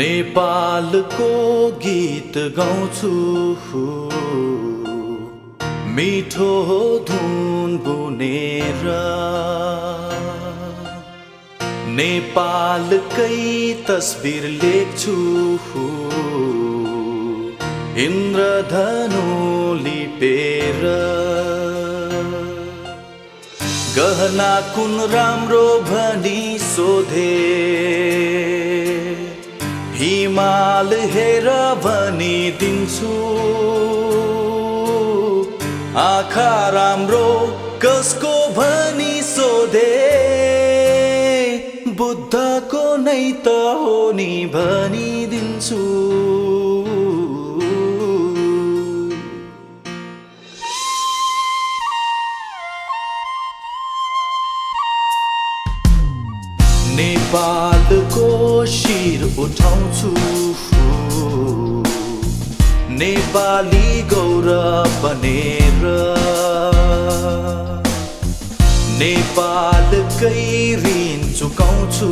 नेपालको गीत गाउँछु मिठो धुन बुनेर नेपालकै तस्बिर लेख्छु इन्द्रधनु लिपेर गहना कुन राम्रो भनी सोधे हिमाल हेर भनिदिन्छु आँखा राम्रो कसको भनी सोधे बुद्धको नै त हो नि भनिदिन्छु नेपालको शिर उठाउँछु नेपाली गौरव बनेर नेपालकै ऋण चुकाउँछु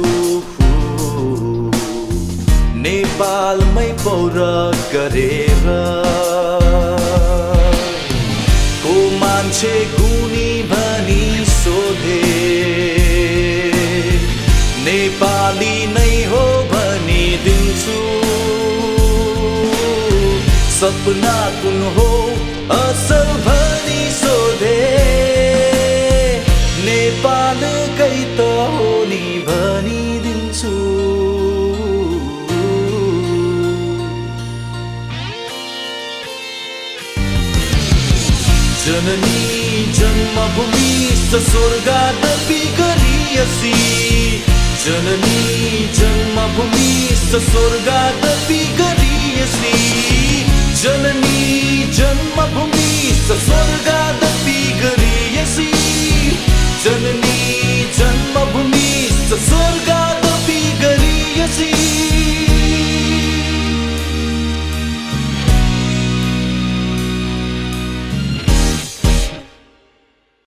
नेपालमै पौर गरेर को मान्छे गुनी भनी सोधे नेपाली नै हो भनी दिन्छु सपना कुन हो असल भनी सोधे नेपालकै त हो नि भनी दिन्छु जननी जन्मभूमि स्वर्गादपि गरियसी जननी जन्मभूमि स्वर्गादपि गरियसी जननी जन्मभूमि स्वर्गादपि